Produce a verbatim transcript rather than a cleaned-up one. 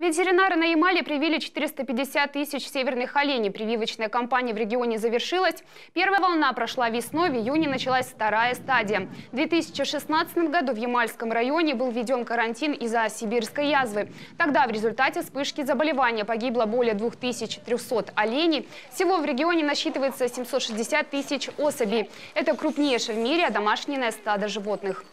Ветеринары на Ямале привили четыреста пятьдесят тысяч северных оленей. Прививочная кампания в регионе завершилась. Первая волна прошла весной, в июне началась вторая стадия. В две тысячи шестнадцатом году в Ямальском районе был введен карантин из-за сибирской язвы. Тогда в результате вспышки заболевания погибло более двух тысяч трёхсот оленей. Всего в регионе насчитывается семьсот шестьдесят тысяч особей. Это крупнейшее в мире домашнее стадо животных.